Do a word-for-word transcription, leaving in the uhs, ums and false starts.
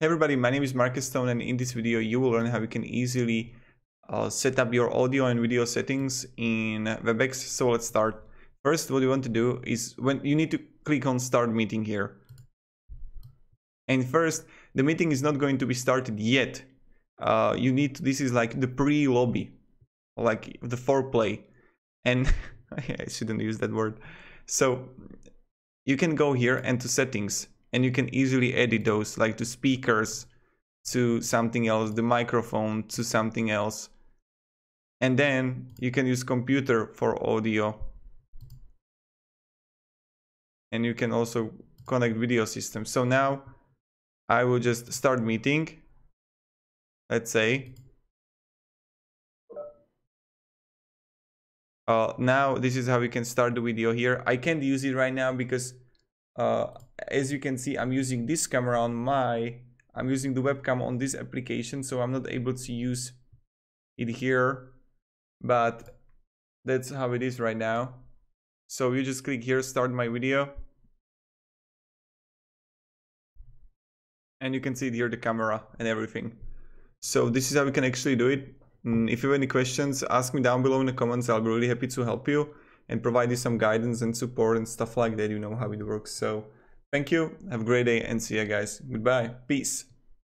Hey everybody, my name is Marcus Stone, and in this video you will learn how you can easily uh, set up your audio and video settings in Webex. So let's start. First, what you want to do is when you need to click on start meeting here. And first, the meeting is not going to be started yet. Uh, you need to, this is like the pre-lobby, like the foreplay. And I shouldn't use that word. So you can go here and to settings. And you can easily edit those, like to speakers, to something else, the microphone, to something else. And then you can use computer for audio. And you can also connect video system. So now I will just start meeting, let's say. Uh, now this is how you can start the video here. I can't use it right now because Uh, as you can see, I'm using this camera on my, I'm using the webcam on this application, so I'm not able to use it here, but that's how it is right now. So you just click here, start my video. And you can see it here, the camera and everything. So this is how we can actually do it. And if you have any questions, ask me down below in the comments. I'll be really happy to help you and provide you some guidance and support and stuff like that. You know how it works. So thank you. Have a great day and see you guys. Goodbye. Peace.